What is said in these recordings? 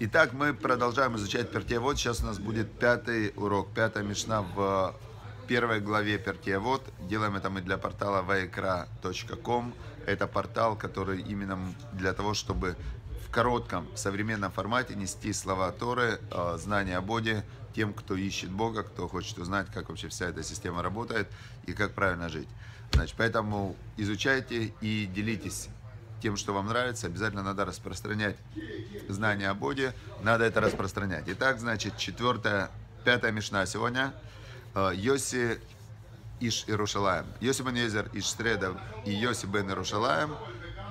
Итак, мы продолжаем изучать Пиркей Авот. Сейчас у нас будет пятый урок, пятая Мишна в первой главе Пиркей Авот. Делаем это мы для портала vaikra.com. Это портал, который именно для того, чтобы в коротком, современном формате нести слова Торы, знания о Боге тем, кто ищет Бога, кто хочет узнать, как вообще вся эта система работает и как правильно жить. Значит, поэтому изучайте и делитесь тем, что вам нравится. Обязательно надо распространять знания о Боге, надо это распространять. Итак, значит, пятая мишна сегодня. Йоси иш Ерушалаим. Йоси бен Йоэзер из Шредов и Йоси бен Ирушилаем,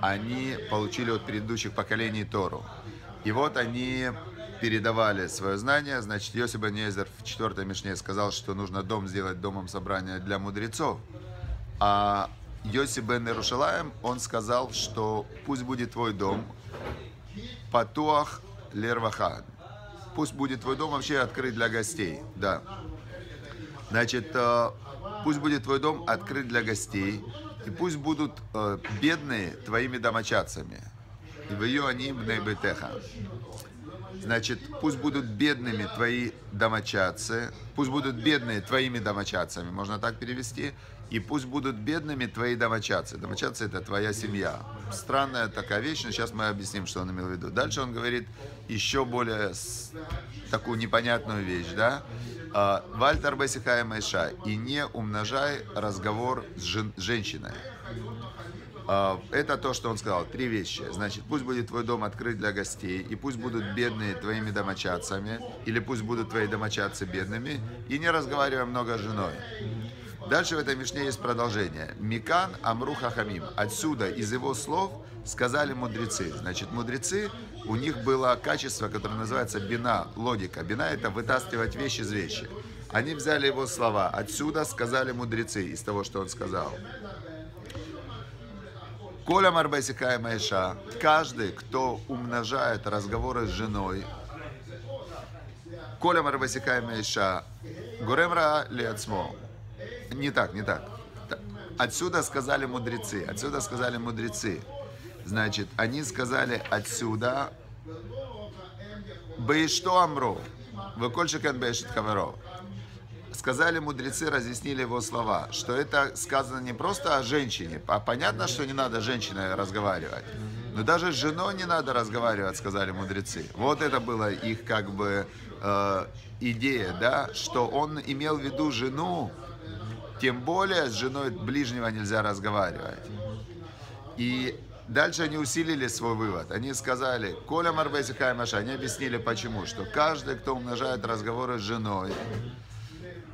они получили от предыдущих поколений Тору. И вот они передавали свое знание. Значит, Йоси бен Йоэзер в 4-й мишне сказал, что нужно дом сделать домом собрания для мудрецов. А Йоси бен Ирушилаем, он сказал, что пусть будет твой дом патуах лерваха. Пусть будет твой дом вообще открыт для гостей. Да. Значит, пусть будет твой дом открыт для гостей, и пусть будут бедные твоими домочадцами. Значит, пусть будут бедными твои домочадцы, пусть будут бедные твоими домочадцами, можно так перевести, и пусть будут бедными твои домочадцы. Домочадцы – это твоя семья. Странная такая вещь, но сейчас мы объясним, что он имел в виду. Дальше он говорит еще более такую непонятную вещь, да? Вальтер Басихай Майша, и не умножай разговор с женщиной. Это то, что он сказал. Три вещи. Значит, пусть будет твой дом открыт для гостей, и пусть будут бедные твоими домочадцами, или пусть будут твои домочадцы бедными, и не разговаривай много с женой. Дальше в этой мишне есть продолжение. Микан Амру Хахамим. Отсюда, из его слов, сказали мудрецы. Значит, мудрецы, у них было качество, которое называется бина, логика. Бина – это вытаскивать вещи из вещи. Они взяли его слова. Отсюда сказали мудрецы из того, что он сказал. Коля Марбасикай Майша, каждый, кто умножает разговоры с женой, Коля Марбасикай Майша, Гуремра Лецмо. Не так. Отсюда сказали мудрецы. Значит, они сказали отсюда Бейшто Амру, Выкольшикен Бейшит Хаверо. Сказали мудрецы, разъяснили его слова, что это сказано не просто о женщине, а понятно, что не надо с женщиной разговаривать, но даже с женой не надо разговаривать, сказали мудрецы. Вот это была их как бы идея, да, что он имел в виду жену, тем более с женой ближнего нельзя разговаривать. И дальше они усилили свой вывод. Они сказали, Коля Марбеси Хаймаша, они объяснили почему, что каждый, кто умножает разговоры с женой,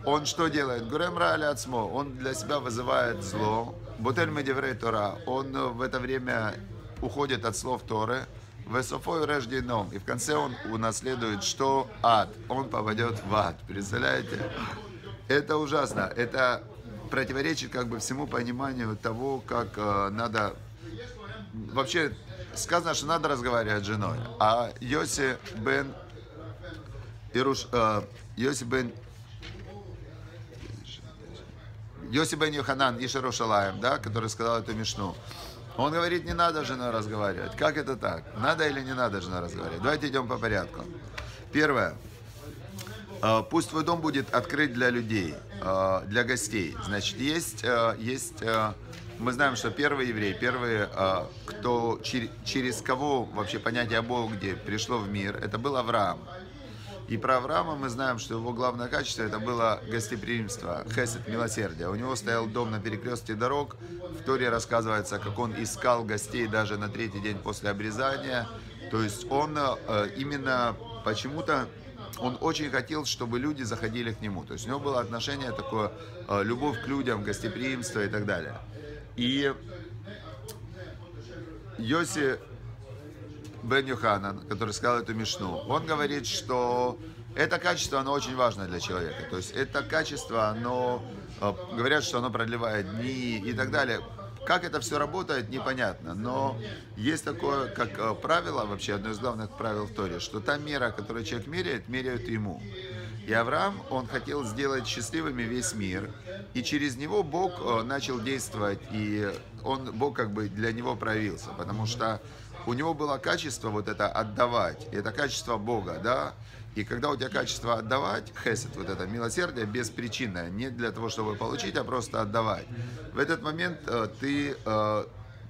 он что делает? Гуремра аля ацмо. Он для себя вызывает зло. Бутель медеврей Тора. Он в это время уходит от слов Торы. Весофой рожденом. И в конце он унаследует что? Ад. Он попадет в ад. Представляете? Это ужасно. Это противоречит как бы всему пониманию того, как надо... Вообще сказано, что надо разговаривать с женой. А Йоси бен Йоханан иш Ерушалаим, да, который сказал эту мишну, он говорит, не надо с женой разговаривать. Как это так? Надо или не надо с женой разговаривать? Давайте идем по порядку. Первое. Пусть твой дом будет открыт для людей, для гостей. Значит, мы знаем, что первые евреи, кто через кого вообще понятие о Боге пришло в мир, это был Авраам. И про Авраама мы знаем, что его главное качество – это было гостеприимство, хесед, милосердие. У него стоял дом на перекрестке дорог. В Торе рассказывается, как он искал гостей даже на 3-й день после обрезания. То есть он именно почему-то, он очень хотел, чтобы люди заходили к нему. То есть у него было отношение такое, любовь к людям, гостеприимство и так далее. И Йоси бен Йоханан, который сказал эту мишну, он говорит, что это качество, оно очень важно для человека. То есть это качество, оно, говорят, что оно продлевает дни и так далее. Как это все работает, непонятно. Но есть такое, как правило, вообще одно из главных правил в Торе, что та мера, которую человек меряет, меряют ему. И Авраам, он хотел сделать счастливыми весь мир. И через него Бог начал действовать, и Бог как бы для него проявился. Потому что у него было качество вот это отдавать, это качество Бога, да. И когда у тебя качество отдавать, хесед, вот это милосердие беспричинное, не для того, чтобы получить, а просто отдавать, в этот момент ты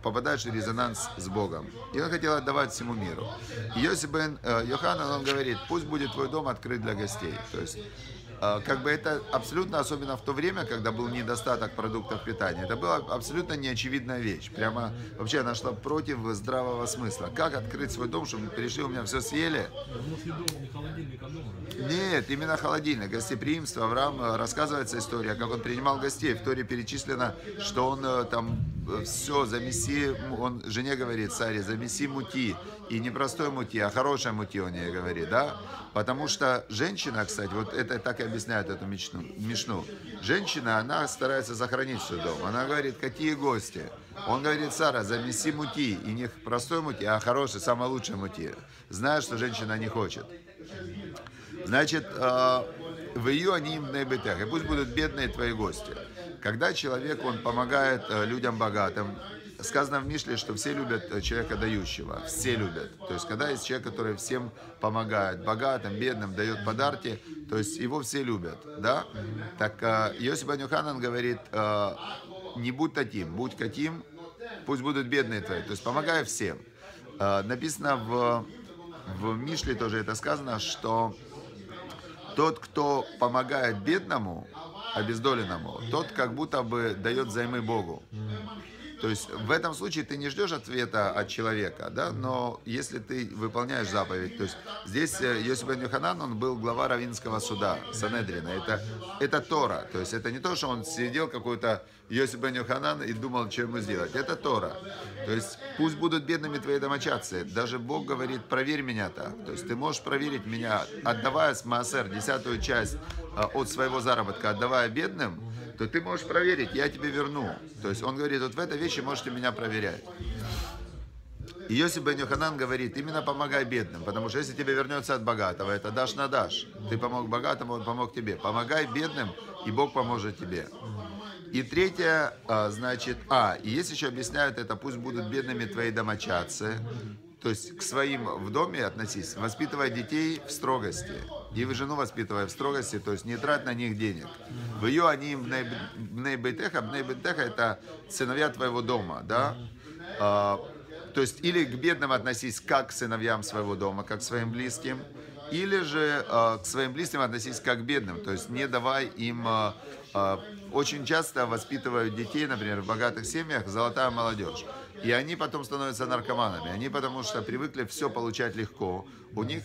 попадаешь в резонанс с Богом. И он хотел отдавать всему миру. И Йоси бен Йоханан, он говорит, пусть будет твой дом открыт для гостей. То есть, как бы это абсолютно, особенно в то время, когда был недостаток продуктов питания, это была абсолютно неочевидная вещь. Прямо вообще она шла против здравого смысла. Как открыть свой дом, чтобы пришли, у меня все съели? Нет, именно холодильник, гостеприимство. Авраам, рассказывается история, как он принимал гостей. В Торе перечислено, что он там все замеси, он жене говорит, Саре, замеси мути. И не простой мути, а хорошая мути, он ей говорит, да? Потому что женщина, кстати, вот это так и объясняют эту мишну. Женщина, она старается сохранить свой дом. Она говорит, какие гости? Он говорит, Сара, замеси мути. И не простой мути, а хороший, самый лучший мути. Зная, что женщина не хочет. Значит, в ее они им наибытах. И пусть будут бедные твои гости. Когда человек, он помогает людям богатым, сказано в Мишле, что все любят человека дающего, все любят. То есть, когда есть человек, который всем помогает, богатым, бедным, дает подарки, то есть его все любят, да? Так Йоси бен Йоханан говорит, не будь таким, будь каким, пусть будут бедные твои, то есть помогай всем. Написано в Мишле тоже это сказано, что тот, кто помогает бедному, обездоленному, тот как будто бы дает взаймы Богу. То есть в этом случае ты не ждешь ответа от человека, да? Но если ты выполняешь заповедь, то есть здесь Йоси бен Йоханан, он был глава раввинского суда, Санедрина, это Тора, то есть это не то, что он сидел какой-то Йоси бен Йоханан и думал, что ему сделать, это Тора, то есть пусть будут бедными твои домочадцы, даже Бог говорит, проверь меня так, то есть ты можешь проверить меня, отдавая с маасер, 10-ю часть от своего заработка, отдавая бедным, то ты можешь проверить, я тебе верну. То есть он говорит, вот в этой вещи можете меня проверять. И Йоси бен Йоханан говорит, именно помогай бедным, потому что если тебе вернется от богатого, это дашь на дашь. Ты помог богатому, он помог тебе. Помогай бедным, и Бог поможет тебе. И третье, значит, и есть еще объясняют это, пусть будут бедными твои домочадцы. То есть к своим в доме относись, воспитывай детей в строгости. И вы жену воспитывая в строгости, то есть не трать на них денег. В ее они бней бейтеха это сыновья твоего дома, да? То есть или к бедным относись как к сыновьям своего дома, как к своим близким, или же к своим близким относись как к бедным, то есть не давай им... Очень часто воспитывают детей, например, в богатых семьях, золотая молодежь. И они потом становятся наркоманами. Они потому что привыкли все получать легко. У них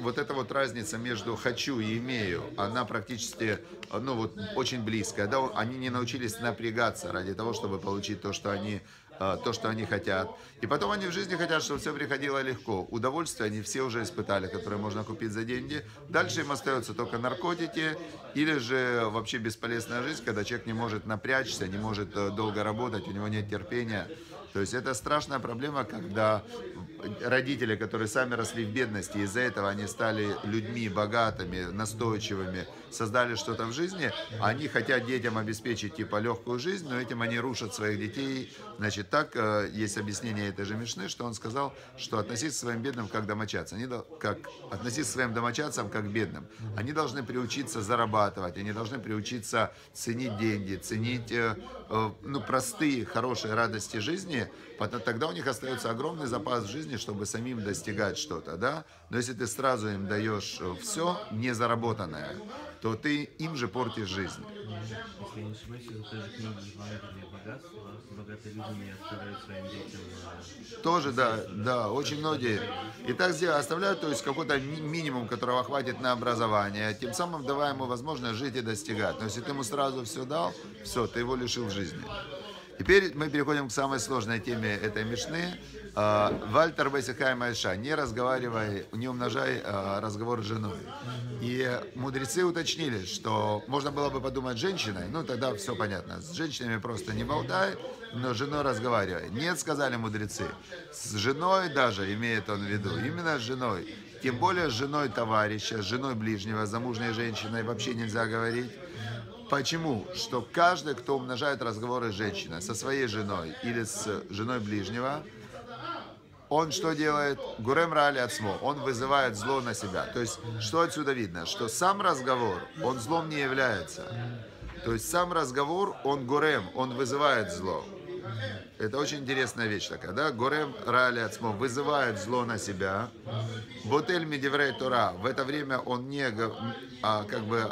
вот эта вот разница между «хочу» и «имею», она практически, ну вот, очень близкая. Да? Они не научились напрягаться ради того, чтобы получить то, что они хотят. И потом они в жизни хотят, чтобы все приходило легко. Удовольствие они все уже испытали, которое можно купить за деньги. Дальше им остаются только наркотики или же вообще бесполезная жизнь, когда человек не может напрячься, не может долго работать, у него нет терпения. То есть это страшная проблема, когда родители, которые сами росли в бедности, из-за этого они стали людьми богатыми, настойчивыми, создали что-то в жизни, они хотят детям обеспечить типа легкую жизнь, но этим они рушат своих детей. Значит, так есть объяснение этой же Мишны, что он сказал, что относиться к своим бедным как домочадцам, относиться к своим домочадцам как бедным. Они должны приучиться зарабатывать, они должны приучиться ценить деньги, ценить простые, хорошие радости жизни, тогда у них остается огромный запас жизни, чтобы самим достигать что-то, да? Но если ты сразу им даешь все незаработанное, то ты им же портишь жизнь. Если не ошибаюсь, это же книга «Желание богатства», богатые люди оставляют своим детям. Тоже, да, очень многие. И так оставляют, то есть какой-то минимум, которого хватит на образование, тем самым давая ему возможность жить и достигать. Но если ты ему сразу все дал, все, ты его лишил жизни. Теперь мы переходим к самой сложной теме этой мишны. Вальтер Весихай Майша, не разговаривай, не умножай разговор с женой. И мудрецы уточнили, что можно было бы подумать женщиной, ну тогда все понятно, с женщинами просто не болтай, но с женой разговаривай. Нет, сказали мудрецы, с женой даже, имеет он в виду, именно с женой. Тем более с женой товарища, с женой ближнего, с замужней женщиной вообще нельзя говорить. Почему? Что каждый, кто умножает разговоры с женщиной, со своей женой или с женой ближнего, он что делает? Гурем раали ацмо. Он вызывает зло на себя. То есть, что отсюда видно? Что сам разговор, он злом не является. То есть, сам разговор, он гурем, он вызывает зло. Это очень интересная вещь такая, да? Гурем раали ацмо вызывает зло на себя. Ботель медеврей Тора. В это время он не, как бы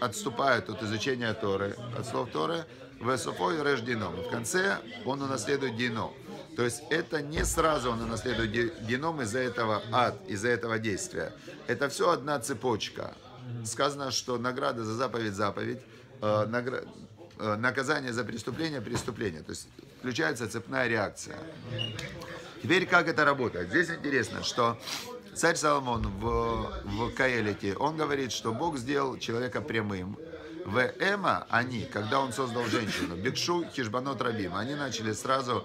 отступает от изучения Торы, от слов Торы. Весофой рожденом. В конце он унаследует дином. То есть это не сразу он унаследует дином из-за этого ад, из-за этого действия. Это все одна цепочка. Сказано, что награда за заповедь, наказание за преступление. То есть включается цепная реакция. Теперь как это работает? Здесь интересно, что царь Соломон в Коэлете, он говорит, что Бог сделал человека прямым. В Эма они, когда он создал женщину, Бикшу, Хижбанот, Рабим, они начали сразу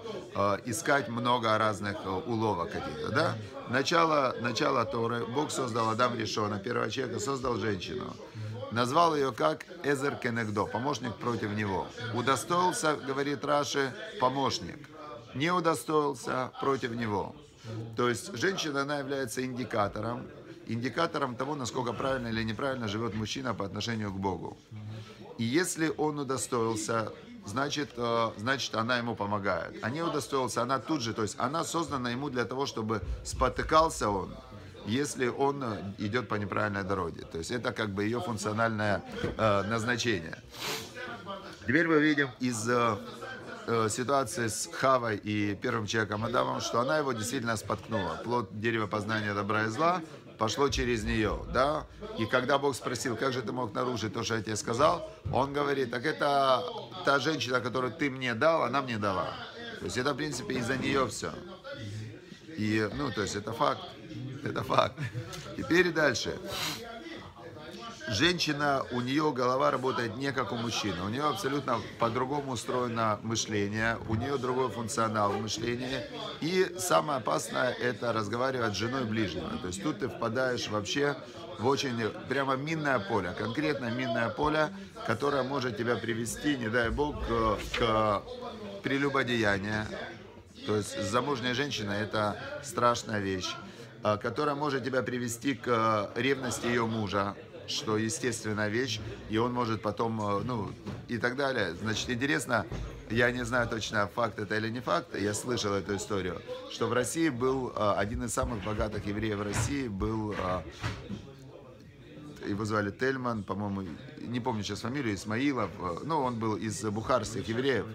искать много разных уловок каких-то, да? Начало Торы, Бог создал Адам Решона, первого человека, создал женщину. Назвал ее как Эзер Кенегдо, помощник против него. Удостоился, говорит Раши, помощник. Не удостоился против него. То есть женщина, она является индикатором того, насколько правильно или неправильно живет мужчина по отношению к Богу. И если он удостоился, значит она ему помогает. А не удостоился, она тут же, то есть она создана ему для того, чтобы спотыкался он, если он идет по неправильной дороге. То есть это как бы ее функциональное назначение. Теперь мы видим из ситуации с Хавой и первым человеком Адамом, что она его действительно споткнула. Плод дерева познания добра и зла пошло через нее, да? И когда Бог спросил, как же ты мог нарушить то, что я тебе сказал, он говорит, так это та женщина, которую ты мне дал, она мне дала. То есть это, в принципе, из-за нее все. И, ну, то есть это факт. Это факт. Теперь дальше. Женщина, у нее голова работает не как у мужчины. У нее абсолютно по-другому устроено мышление. У нее другой функционал мышления. И самое опасное – это разговаривать с женой ближнего. То есть тут ты впадаешь вообще в очень прямо минное поле. Конкретно минное поле, которое может тебя привести, не дай бог, к прелюбодеянию. То есть замужняя женщина – это страшная вещь, которая может тебя привести к ревности ее мужа, что естественная вещь, и он может потом, ну, и так далее. Значит, интересно, я не знаю точно, факт это или не факт, я слышал эту историю, что в России был один из самых богатых евреев России, был, его звали Тельман, по-моему, не помню сейчас фамилию, Исмаилов, ну, он был из бухарских евреев.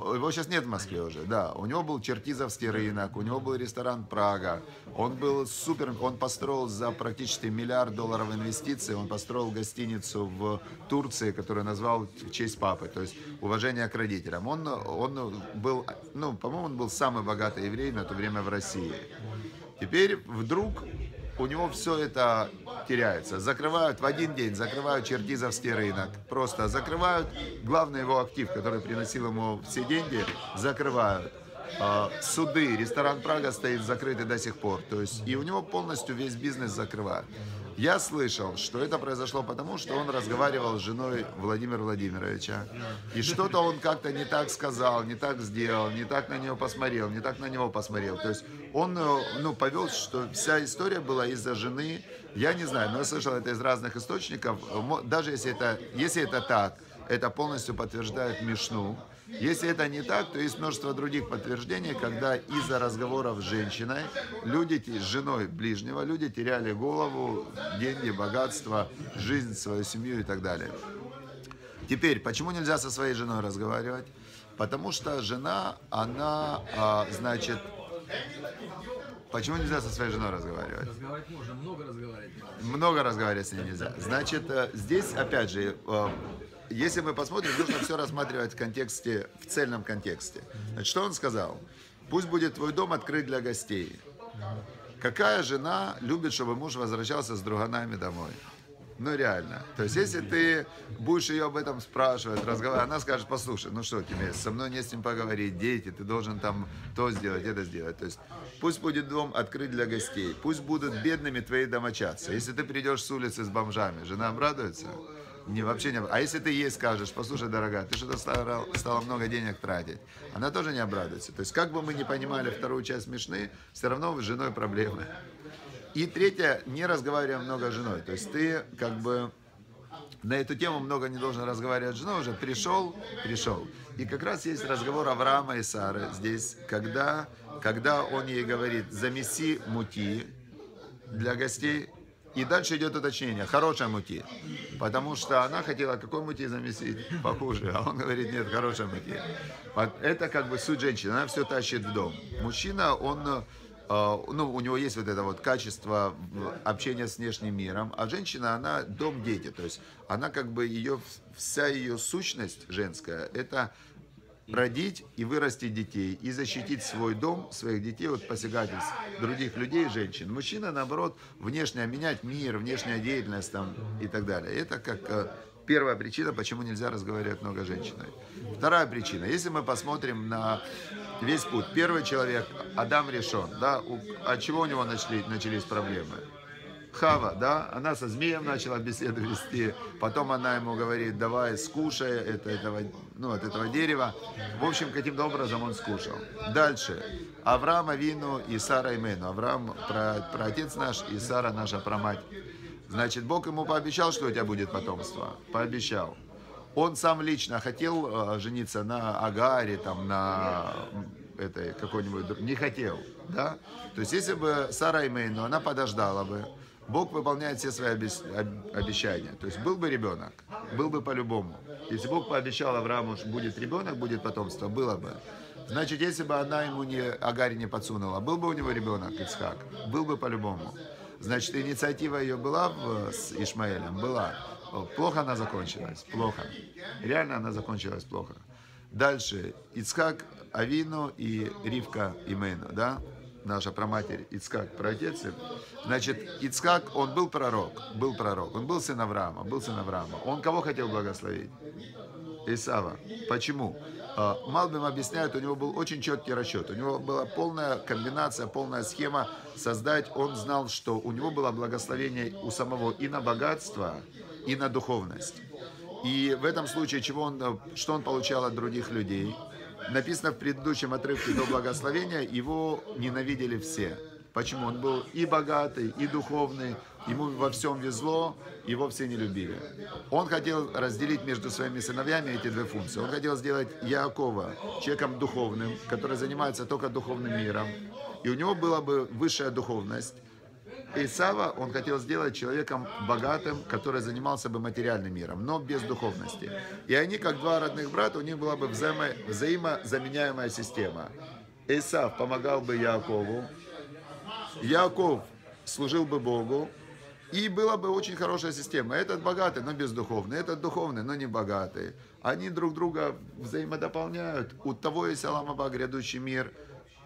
Его сейчас нет в Москве уже, да. У него был Черкизовский рынок, у него был ресторан «Прага». Он был супер, он построил за практически $1 миллиард инвестиций, он построил гостиницу в Турции, которую назвал в честь папы, то есть уважение к родителям. Он был, ну, по-моему, он был самый богатый еврей на то время в России. Теперь вдруг у него все это теряется. Закрывают в один день, закрывают Черкизовский рынок. Просто закрывают. Главный его актив, который приносил ему все деньги, закрывают. Суды, ресторан «Прага» стоит закрытый до сих пор. То есть, и у него полностью весь бизнес закрывают. Я слышал, что это произошло потому, что он разговаривал с женой Владимира Владимировича. И что-то он как-то не так сказал, не так сделал, не так на нее посмотрел, не так на него посмотрел. То есть он, ну, повел, что вся история была из-за жены. Я не знаю, но я слышал это из разных источников. Даже если это так, это полностью подтверждает Мишну. Если это не так, то есть множество других подтверждений, когда из-за разговоров с женщиной, люди, с женой ближнего, люди теряли голову, деньги, богатство, жизнь, свою семью и так далее. Теперь, почему нельзя со своей женой разговаривать? Потому что жена, она, значит... Почему нельзя со своей женой разговаривать? Разговаривать можно, много разговаривать нельзя. Много разговаривать с ней нельзя. Значит, здесь, опять же... Если мы посмотрим, нужно все рассматривать в контексте, в цельном контексте. Значит, что он сказал? Пусть будет твой дом открыт для гостей. Какая жена любит, чтобы муж возвращался с друганами домой? Ну реально. То есть, если ты будешь ее об этом спрашивать, разговаривать, она скажет, послушай, ну что тебе, со мной не с ним поговорить, дети, ты должен там то сделать, это сделать. То есть, пусть будет дом открыт для гостей, пусть будут бедными твои домочадцы. Если ты придешь с улицы с бомжами, жена обрадуется? Не, вообще не. А если ты ей скажешь, послушай, дорогая, ты что-то стала много денег тратить, она тоже не обрадуется. То есть, как бы мы ни понимали вторую часть Мишны, все равно с женой проблемы. И третье, не разговаривай много с женой. То есть, ты как бы на эту тему много не должен разговаривать с женой, уже пришел. И как раз есть разговор Авраама и Сары здесь, когда он ей говорит, замеси муки для гостей. И дальше идет уточнение, хорошая муки, потому что она хотела какой муки замесить, похуже, а он говорит, нет, хорошая муки. Это как бы суть женщины, она все тащит в дом. Мужчина, он, ну, у него есть вот это вот качество общения с внешним миром, а женщина, она дом, дети, то есть она как бы ее, вся ее сущность женская, это родить и вырастить детей, и защитить свой дом, своих детей от посягательств других людей, женщин. Мужчина, наоборот, внешне менять мир, внешняя деятельность там, и так далее. Это как первая причина, почему нельзя разговаривать много с женщиной. Вторая причина. Если мы посмотрим на весь путь. Первый человек, Адам Решон, да, от чего у него начались проблемы? Хава, да, она со змеем начала беседу вести, потом она ему говорит, давай скушай от этого дерева. В общем, каким-то образом он скушал. Дальше, Авраам Авину и Сара Имену. Авраам про отец наш и Сара наша про мать. Значит, Бог ему пообещал, что у тебя будет потомство. Пообещал. Он сам лично хотел жениться на Агаре, там, на этой какой-нибудь... Не хотел, да? То есть, если бы Сара Имену, она подождала бы. Бог выполняет все свои обещания. То есть был бы ребенок, был бы по-любому. Если Бог пообещал Аврааму, что будет ребенок, будет потомство, было бы. Значит, если бы она ему Агаре не подсунула, был бы у него ребенок, Ицхак, был бы по-любому. Значит, инициатива ее была с Ишмаэлем? Была. Плохо она закончилась? Плохо. Реально она закончилась плохо. Дальше. Ицхак Авину и Ривка Имену, да? Наша праматерь Ицхак, праотец. Значит, Ицхак, он был пророк, он был сын Авраама, Он кого хотел благословить? Исава. Почему? Малбим объясняет, у него был очень четкий расчет, у него была полная комбинация, полная схема создать. Он знал, что у него было благословение у самого и на богатство, и на духовность. И в этом случае, что он получал от других людей? Написано в предыдущем отрывке до благословения, его ненавидели все. Почему? Он был и богатый, и духовный, ему во всем везло, его все не любили. Он хотел разделить между своими сыновьями эти две функции. Он хотел сделать Яакова человеком духовным, который занимается только духовным миром, и у него была бы высшая духовность. Исава он хотел сделать человеком богатым, который занимался бы материальным миром, но без духовности. И они, как два родных брата, у них была бы взаимозаменяемая система. Исав помогал бы Яакову, Яаков служил бы Богу, и была бы очень хорошая система. Этот богатый, но бездуховный, этот духовный, но не богатый. Они друг друга взаимодополняют. У того есть Алам Аба, грядущий мир.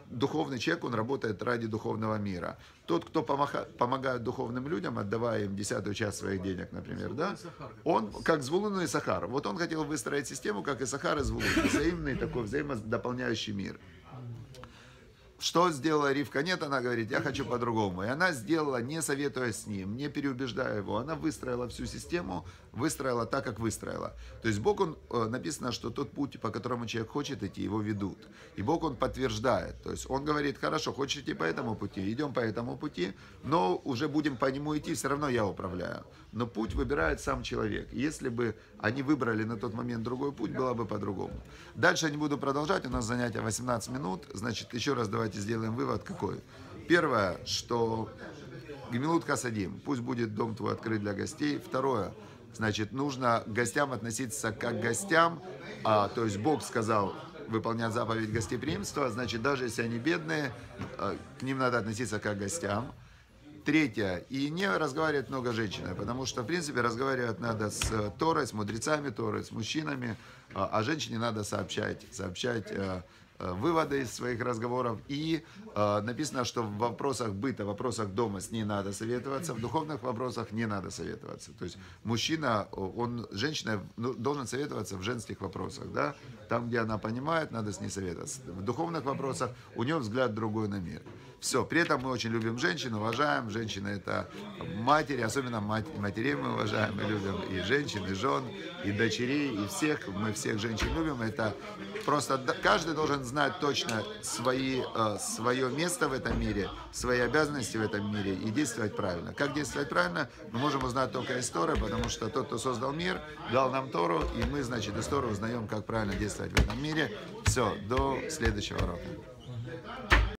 Духовный человек, он работает ради духовного мира. Тот, кто помогает духовным людям, отдавая им десятую часть своих денег, например, да, он как Звулун и Сахар. Вот он хотел выстроить систему, как и Сахар, и Звулун. Взаимный такой, взаимодополняющий мир. Что сделала Ривка? Нет, она говорит, я хочу по-другому. И она сделала, не советуя с ним, не переубеждая его. Она выстроила всю систему, выстроила так, как выстроила. То есть Бог, написано, что тот путь, по которому человек хочет идти, его ведут. И Бог, он подтверждает. То есть он говорит, хорошо, хочешь идти по этому пути, идем по этому пути, но уже будем по нему идти, все равно я управляю. Но путь выбирает сам человек. И если бы они выбрали на тот момент другой путь, было бы по-другому. Дальше я не буду продолжать, у нас занятие 18 минут. Значит, еще раз давайте сделаем вывод какой. Первое, что гемилут хасадим, пусть будет дом твой открыт для гостей. Второе, значит, нужно к гостям относиться как к гостям, то есть Бог сказал выполнять заповедь гостеприимства, значит, даже если они бедные, к ним надо относиться как к гостям. Третье, и не разговаривать много с женщиной, потому что, в принципе, разговаривать надо с Торой, с мудрецами Торы, с мужчинами, а женщине надо сообщать выводы из своих разговоров. И написано, что в вопросах быта, в вопросах дома с ней надо советоваться, в духовных вопросах не надо советоваться. То есть мужчина, женщина должен советоваться в женских вопросах, да? Там, где она понимает, надо с ней советоваться. В духовных вопросах у нее взгляд другой на мир. Все. При этом мы очень любим женщин, уважаем. Женщины — это матери, особенно матерей мы уважаем и любим. И женщин, и жен, и дочерей, и всех. Мы всех женщин любим. Это просто каждый должен знать точно свое место в этом мире, свои обязанности в этом мире и действовать правильно. Как действовать правильно, мы можем узнать только из Торы, потому что тот, кто создал мир, дал нам Тору, и мы, значит, из Торы узнаем, как правильно действовать в этом мире. Все, до следующего урока.